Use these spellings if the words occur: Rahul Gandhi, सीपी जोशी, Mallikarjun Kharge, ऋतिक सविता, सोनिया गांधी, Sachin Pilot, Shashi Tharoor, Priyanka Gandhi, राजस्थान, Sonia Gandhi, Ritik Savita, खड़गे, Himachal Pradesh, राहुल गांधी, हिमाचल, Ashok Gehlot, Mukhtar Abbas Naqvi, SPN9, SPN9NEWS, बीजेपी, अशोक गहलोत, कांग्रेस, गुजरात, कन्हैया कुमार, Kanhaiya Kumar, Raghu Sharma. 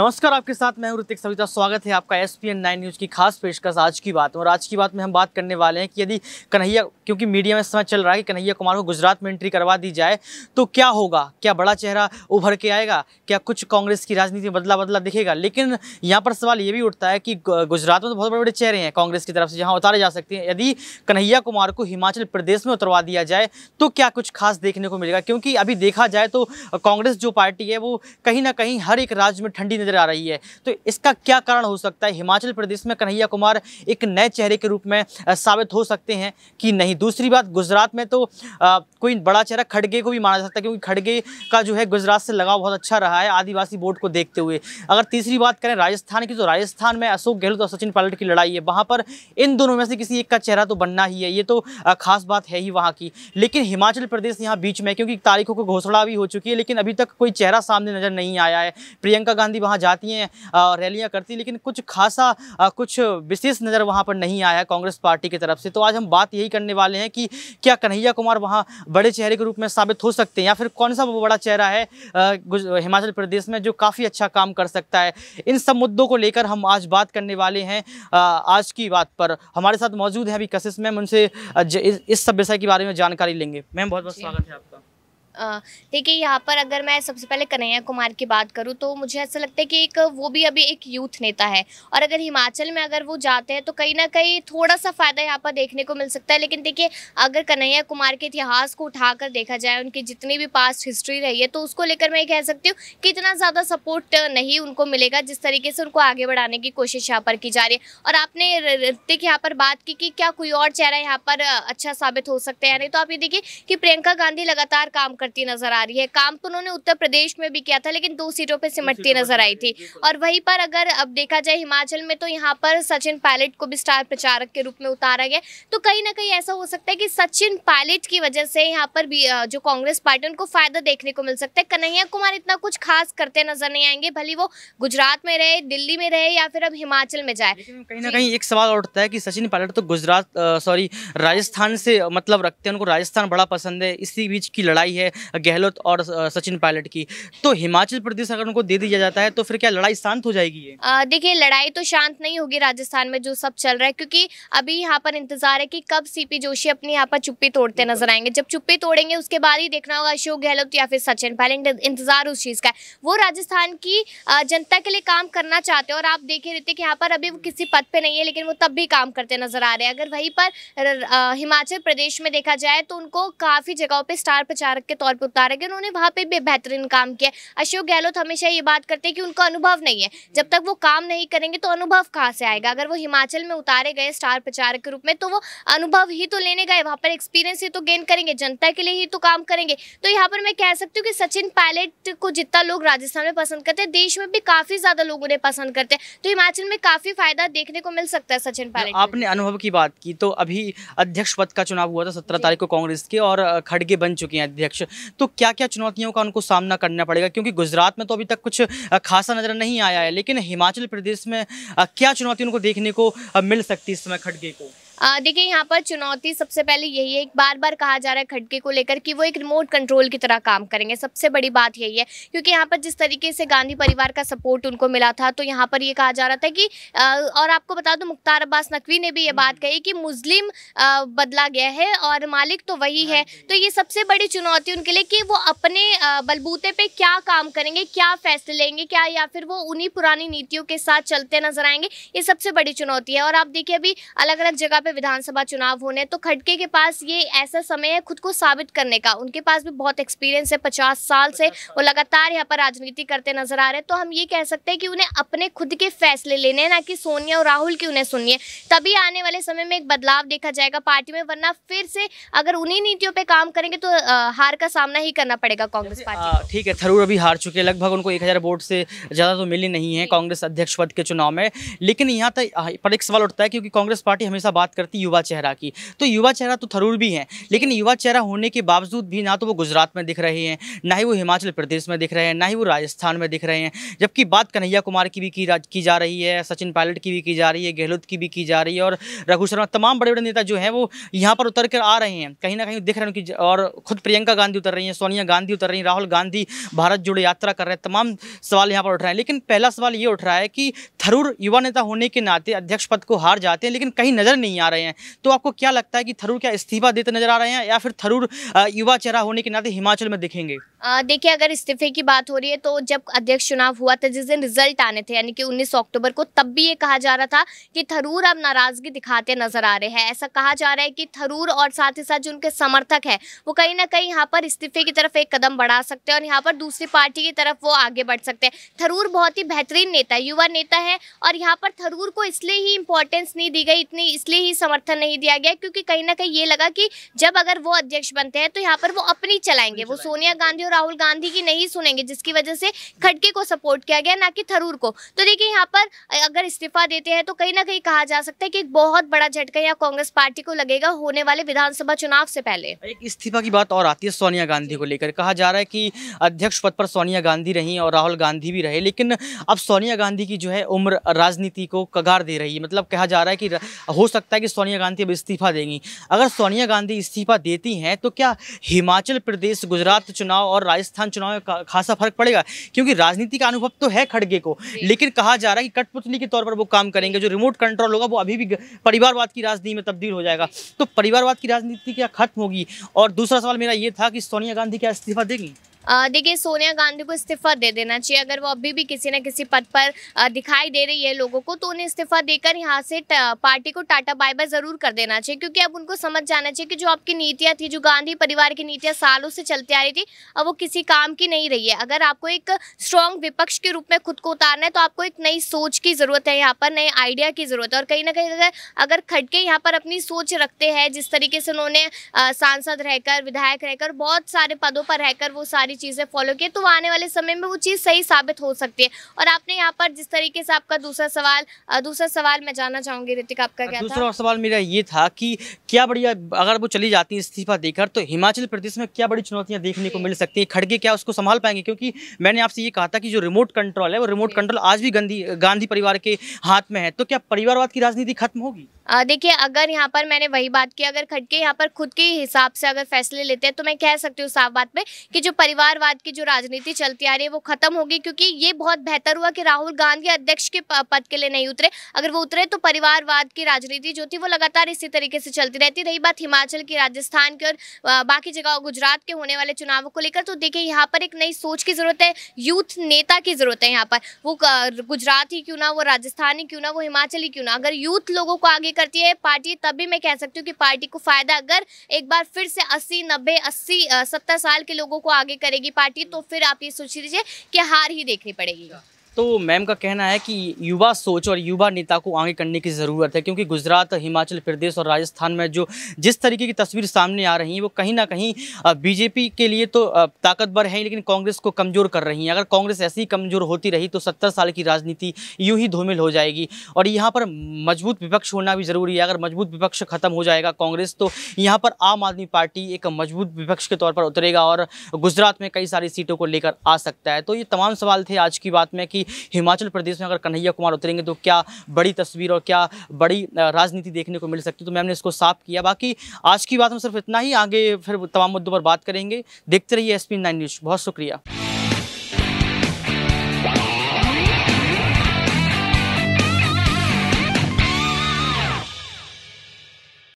नमस्कार, आपके साथ मैं हूं ऋतिक सविता। स्वागत है आपका SPN9 न्यूज़ की खास पेशकश आज की बात में। और आज की बात में हम बात करने वाले हैं कि यदि कन्हैया, क्योंकि मीडिया में समय चल रहा है कि कन्हैया कुमार को गुजरात में एंट्री करवा दी जाए तो क्या होगा, क्या बड़ा चेहरा उभर के आएगा, क्या कुछ कांग्रेस की राजनीति में बदला दिखेगा। लेकिन यहाँ पर सवाल ये भी उठता है कि गुजरात में तो बहुत बड़े बड़े चेहरे हैं कांग्रेस की तरफ से जहाँ उतारे जा सकते हैं। यदि कन्हैया कुमार को हिमाचल प्रदेश में उतरवा दिया जाए तो क्या कुछ खास देखने को मिलेगा, क्योंकि अभी देखा जाए तो कांग्रेस जो पार्टी है वो कहीं ना कहीं हर एक राज्य में ठंडी नजर आ रही है। तो इसका क्या कारण हो सकता है, हिमाचल प्रदेश में कन्हैया कुमार एक नए चेहरे के रूप में साबित हो सकते हैं कि नहीं। दूसरी बात, गुजरात में तो कोई बड़ा चेहरा खड़गे को भी माना जा सकता है, क्योंकि खड़गे का जो है गुजरात से लगाव बहुत अच्छा रहा है आदिवासी वोट को देखते हुए। अगर तीसरी बात करें राजस्थान की, तो राजस्थान में अशोक गहलोत और सचिन पायलट की लड़ाई है, वहाँ पर इन दोनों में से किसी एक का चेहरा तो बनना ही है, ये तो खास बात है ही वहाँ की। लेकिन हिमाचल प्रदेश यहाँ बीच में, क्योंकि तारीखों को घोषणा भी हो चुकी है लेकिन अभी तक कोई चेहरा सामने नजर नहीं आया है। प्रियंका गांधी वहां जाती हैं, रैलियां करती हैं, लेकिन कुछ खासा कुछ विशेष नज़र वहां पर नहीं आया कांग्रेस पार्टी की तरफ से। तो आज हम बात यही करने वाले हैं कि क्या कन्हैया कुमार वहां बड़े चेहरे के रूप में साबित हो सकते हैं, या फिर कौन सा वो बड़ा चेहरा है हिमाचल प्रदेश में जो काफ़ी अच्छा काम कर सकता है। इन सब मुद्दों को लेकर हम आज बात करने वाले हैं आज की बात पर। हमारे साथ मौजूद हैं अभी कशिश मैम, उनसे इस सब विषय के बारे में जानकारी लेंगे। मैम बहुत बहुत स्वागत है आपका। ठीक है, यहाँ पर अगर मैं सबसे पहले कन्हैया कुमार की बात करूँ तो मुझे ऐसा लगता है कि एक वो भी अभी एक यूथ नेता है, और अगर हिमाचल में अगर वो जाते हैं तो कहीं ना कहीं थोड़ा सा फ़ायदा यहाँ पर देखने को मिल सकता है। लेकिन देखिए, अगर कन्हैया कुमार के इतिहास को उठाकर देखा जाए, उनकी जितनी भी पास्ट हिस्ट्री रही है, तो उसको लेकर मैं कह सकती हूँ कि इतना ज़्यादा सपोर्ट नहीं उनको मिलेगा जिस तरीके से उनको आगे बढ़ाने की कोशिश यहाँ पर की जा रही है। और आपने ऋतिक यहाँ पर बात की कि क्या कोई और चेहरा यहाँ पर अच्छा साबित हो सकता है या नहीं, तो आप ये देखिए कि प्रियंका गांधी लगातार काम करती नजर आ रही है। काम तो उन्होंने उत्तर प्रदेश में भी किया था लेकिन 2 सीटों पे सिमटती नजर आई थी। और वहीं पर अगर अब देखा जाए हिमाचल में, तो यहाँ पर सचिन पायलट को भी स्टार प्रचारक के रूप में उतारा गया, तो कहीं ना कहीं ऐसा हो सकता है कि सचिन पायलट की वजह से यहाँ पर भी जो कांग्रेस पार्टी उनको फायदा देखने को मिल सकता है। कन्हैया कुमार इतना कुछ खास करते नजर नहीं आएंगे, भले वो गुजरात में रहे, दिल्ली में रहे या फिर अब हिमाचल में जाए। कहीं ना कहीं एक सवाल उठता है कि सचिन पायलट तो राजस्थान से मतलब रखते हैं, उनको राजस्थान बड़ा पसंद है, इसी बीच की लड़ाई है गहलोत और सचिन पायलट की। तो हिमाचल प्रदेश अगर उनको दे दिया जाता है तो फिर क्या लड़ाई शांत हो जाएगी? देखिए, लड़ाई तो शांत नहीं होगी राजस्थान में जो सब चल रहा है, क्योंकि अभी यहाँ पर इंतजार है कि कब सीपी जोशी अपनी यहाँ पर चुप्पी तोड़ते नजर आएंगे। जब चुप्पी तोड़ेंगे उसके बाद ही देखना होगा अशोक गहलोत या फिर सचिन पायलट। इंतजार उस चीज का है, वो राजस्थान की जनता के लिए काम करना चाहते हैं। और आप देखे रहते कि यहाँ पर अभी वो किसी पद पे नहीं है लेकिन वो तब भी काम करते नजर आ रहे हैं। अगर वहीं पर हिमाचल प्रदेश में देखा जाए तो उनको काफी जगहों पर स्टार प्रचारक के तौर पर उतारा गया, उन्होंने वहाँ पे भी बेहतरीन काम किया। अशोक गहलोत हमेशा ये बात करते हैं कि उनका अनुभव नहीं है, जब तक वो काम नहीं करेंगे तो अनुभव कहाँ से आएगा। अगर वो हिमाचल में उतारे गए स्टार प्रचारक के रूप में तो वो अनुभव ही तो लेने गए, वहाँ पर एक्सपीरियंस ही तो गेन करेंगे, जनता के लिए ही तो काम करेंगे। तो यहाँ पर मैं कह सकती हूँ कि सचिन पायलट को जितना लोग राजस्थान में पसंद करते हैं, देश में भी काफी ज्यादा लोग उन्हें पसंद करते हैं, तो हिमाचल में काफी फायदा देखने को मिल सकता है सचिन पायलट। आपने अनुभव की बात की, तो अभी अध्यक्ष पद का चुनाव हुआ था 17 तारीख को कांग्रेस के, और खड़गे बन चुके हैं अध्यक्ष। तो क्या क्या चुनौतियों का उनको सामना करना पड़ेगा, क्योंकि गुजरात में तो अभी तक कुछ खासा नजर नहीं आया है, लेकिन हिमाचल प्रदेश में क्या चुनौतियों उनको देखने को मिल सकती है इस समय खड़गे को? देखिए, यहाँ पर चुनौती सबसे पहले यही है, एक बार बार कहा जा रहा है खड़गे को लेकर कि वो एक रिमोट कंट्रोल की तरह काम करेंगे, सबसे बड़ी बात यही है। क्योंकि यहाँ पर जिस तरीके से गांधी परिवार का सपोर्ट उनको मिला था, तो यहाँ पर ये कहा जा रहा था कि और आपको बता दूं मुख्तार अब्बास नकवी ने भी ये बात कही कि मुस्लिम बदला गया है और मालिक तो वही है। तो ये सबसे बड़ी चुनौती उनके लिए कि वो अपने बलबूते पर क्या काम करेंगे, क्या फैसले लेंगे, क्या या फिर वो उन्हीं पुरानी नीतियों के साथ चलते नजर आएंगे, ये सबसे बड़ी चुनौती है। और आप देखिए अभी अलग अलग जगह विधानसभा चुनाव होने, तो खड़गे के पास ये ऐसा समय है खुद को साबित करने का, उनके पास भी बहुत एक्सपीरियंस है, 50 साल से वो लगातार यहाँ पर राजनीति करते नजर आ रहे हैं। तो हम ये कह सकते हैं कि उन्हें अपने खुद के फैसले लेने, ना कि सोनिया और राहुल की उन्हें सुनिए, तभी आने वाले समय में एक बदलाव देखा जाएगा पार्टी में, वरना फिर से अगर उन्हीं नीतियों पर काम करेंगे तो हार का सामना ही करना पड़ेगा कांग्रेस पार्टी। ठीक है, थरूर अभी हार चुके हैं, लगभग उनको 1000 वोट से ज्यादा तो मिली नहीं है कांग्रेस अध्यक्ष पद के चुनाव में। लेकिन यहाँ पर एक सवाल उठता है, क्योंकि कांग्रेस पार्टी हमेशा बात करती युवा चेहरा की, तो युवा चेहरा तो थरूर भी हैं, लेकिन युवा चेहरा होने के बावजूद भी ना तो वो गुजरात में दिख रहे हैं, ना ही वो हिमाचल प्रदेश में दिख रहे हैं, ना ही वो राजस्थान में दिख रहे हैं। जबकि बात कन्हैया कुमार की भी की जा रही है, सचिन पायलट की भी की जा रही है, गहलोत की भी की जा रही है और रघु शर्मा, तमाम बड़े बड़े नेता जो हैं वो यहाँ पर उतर कर आ रहे हैं, कहीं ना कहीं दिख रहे हैं उनकी। और खुद प्रियंका गांधी उतर रही हैं, सोनिया गांधी उतर रही हैं, राहुल गांधी भारत जोड़ो यात्रा कर रहे हैं, तमाम सवाल यहाँ पर उठ रहे हैं। लेकिन पहला सवाल ये उठ रहा है कि थरूर युवा नेता होने के नाते अध्यक्ष पद को हार जाते हैं लेकिन कहीं नजर नहीं आ रहे हैं, तो आपको क्या लगता है कि थरूर क्या इस्तीफा देते नजर आ रहे हैं या फिर थरूर युवा चेहरा होने के नाते हिमाचल में दिखेंगे? देखिए, अगर इस्तीफे की बात हो रही है तो जब अध्यक्ष चुनाव हुआ था, जिस दिन रिजल्ट आने थे यानी कि 19 अक्टूबर को, तब भी ये कहा जा रहा था कि थरूर अब नाराजगी दिखाते नजर आ रहे हैं। ऐसा कहा जा रहा है कि थरूर और साथ ही साथ जो उनके समर्थक हैं वो कहीं ना कहीं यहाँ पर इस्तीफे की तरफ एक कदम बढ़ा सकते हैं और यहाँ पर दूसरी पार्टी की तरफ वो आगे बढ़ सकते हैं। थरूर बहुत ही बेहतरीन नेता है, युवा नेता है और यहाँ पर थरूर को इसलिए ही इम्पोर्टेंस नहीं दी गई, इतनी इसलिए ही समर्थन नहीं दिया गया क्योंकि कहीं ना कहीं ये लगा कि जब अगर वो अध्यक्ष बनते हैं तो यहाँ पर वो अपनी चलाएंगे, वो सोनिया गांधी और राहुल गांधी की नहीं सुनेंगे, जिसकी वजह से खड़गे को सपोर्ट किया गया ना कि थरूर को। तो देखिए, यहाँ पर अगर इस्तीफा देते हैं तो कहीं ना कहीं कहा जा सकता है कि एक बहुत बड़ा झटका यहाँ कांग्रेस पार्टी को लगेगा होने वाले विधानसभा चुनाव से पहले। एक इस्तीफा की बात और आती है सोनिया गांधी को लेकर, कहा जा रहा है कि अध्यक्ष पद पर सोनिया गांधी रही और राहुल गांधी भी रहे, लेकिन अब सोनिया गांधी की जो है उम्र राजनीति को कगार दे रही है, मतलब कहा जा रहा है कि हो सकता है कि सोनिया गांधी अब इस्तीफा देंगी। अगर सोनिया गांधी इस्तीफा देती हैं तो क्या हिमाचल प्रदेश, गुजरात चुनाव और राजस्थान चुनाव में खासा फर्क पड़ेगा? क्योंकि राजनीति का अनुभव तो है खड़गे को, लेकिन कहा जा रहा है कि कठपुतली के तौर पर वो काम करेंगे, जो रिमोट कंट्रोल होगा वो अभी भी परिवारवाद की राजनीति में तब्दील हो जाएगा, तो परिवारवाद की राजनीति क्या खत्म होगी? और दूसरा सवाल मेरा ये था कि सोनिया गांधी क्या इस्तीफा देंगी? देखिए, सोनिया गांधी को इस्तीफा दे देना चाहिए। अगर वो अभी भी किसी ना किसी पद पर दिखाई दे रही है लोगों को तो उन्हें इस्तीफा देकर यहाँ से पार्टी को टाटा बाय बाय ज़रूर कर देना चाहिए, क्योंकि अब उनको समझ जाना चाहिए कि जो आपकी नीतियाँ थी, जो गांधी परिवार की नीतियाँ सालों से चलती आ रही थी, अब वो किसी काम की नहीं रही है। अगर आपको एक स्ट्रॉन्ग विपक्ष के रूप में खुद को उतारना है तो आपको एक नई सोच की ज़रूरत है, यहाँ पर नए आइडिया की ज़रूरत है। और कहीं ना कहीं अगर खड़के यहाँ पर अपनी सोच रखते हैं, जिस तरीके से उन्होंने सांसद रहकर, विधायक रहकर, बहुत सारे पदों पर रहकर वो चीजें फॉलो किए, तो आने वाले समय में वो चीज सही साबित हो सकती है। और आपने यहाँ पर जिस तरीके से आपका दूसरा सवाल मैं जानना चाहूंगी ऋतिक, आपका क्या था? दूसरा सवाल मेरा ये था कि क्या बढ़िया अगर वो चली जाती है इस्तीफा देकर तो हिमाचल प्रदेश में क्या बड़ी चुनौतियां देखने को मिल सकती है? खड़गे क्या उसको संभाल पाएंगे? क्योंकि मैंने आपसे ये कहा था कि जो रिमोट कंट्रोल है वो रिमोट कंट्रोल आज भी गांधी परिवार के हाथ में है, तो क्या परिवारवाद की राजनीति खत्म होगी? देखिए, अगर यहाँ पर मैंने वही बात की, अगर खड़के यहाँ पर खुद के हिसाब से अगर फैसले लेते हैं तो मैं कह सकती हूँ साफ बात पे कि जो परिवारवाद की जो राजनीति चलती आ रही है वो खत्म होगी, क्योंकि ये बहुत बेहतर हुआ कि राहुल गांधी अध्यक्ष के पद के लिए नहीं उतरे। अगर वो उतरे तो परिवारवाद की राजनीति जो थी वो लगातार इसी तरीके से चलती रहती। रही बात हिमाचल की, राजस्थान की और बाकी जगह गुजरात के होने वाले चुनावों को लेकर, तो देखिए यहाँ पर एक नई सोच की जरूरत है, यूथ नेता की जरूरत है। यहाँ पर वो गुजरात ही क्यों ना, वो राजस्थान ही क्यों ना, वो हिमाचल ही क्यों ना, अगर यूथ लोगों को आगे करती है पार्टी तभी मैं कह सकती हूँ कि पार्टी को फायदा। अगर एक बार फिर से 80, 90, 80, 70 साल के लोगों को आगे करेगी पार्टी तो फिर आप ये सोच लीजिए कि हार ही देखनी पड़ेगी। तो मैम का कहना है कि युवा सोच और युवा नेता को आगे करने की ज़रूरत है, क्योंकि गुजरात, हिमाचल प्रदेश और राजस्थान में जो जिस तरीके की तस्वीर सामने आ रही है वो कहीं ना कहीं बीजेपी के लिए तो ताकतवर है लेकिन कांग्रेस को कमज़ोर कर रही है। अगर कांग्रेस ऐसी कमज़ोर होती रही तो 70 साल की राजनीति यूँ ही धूमिल हो जाएगी और यहाँ पर मजबूत विपक्ष होना भी ज़रूरी है। अगर मजबूत विपक्ष खत्म हो जाएगा कांग्रेस तो यहाँ पर आम आदमी पार्टी एक मजबूत विपक्ष के तौर पर उतरेगा और गुजरात में कई सारी सीटों को लेकर आ सकता है। तो ये तमाम सवाल थे आज की बात में कि हिमाचल प्रदेश में अगर कन्हैया कुमार उतरेंगे तो क्या बड़ी तस्वीर और क्या बड़ी राजनीति देखने को मिल सकती है, तो मैम ने इसको साफ किया। बाकी आज की बात में सिर्फ इतना ही, आगे फिर तमाम मुद्दों पर बात करेंगे। देखते रहिए SP9 न्यूज़। बहुत शुक्रिया।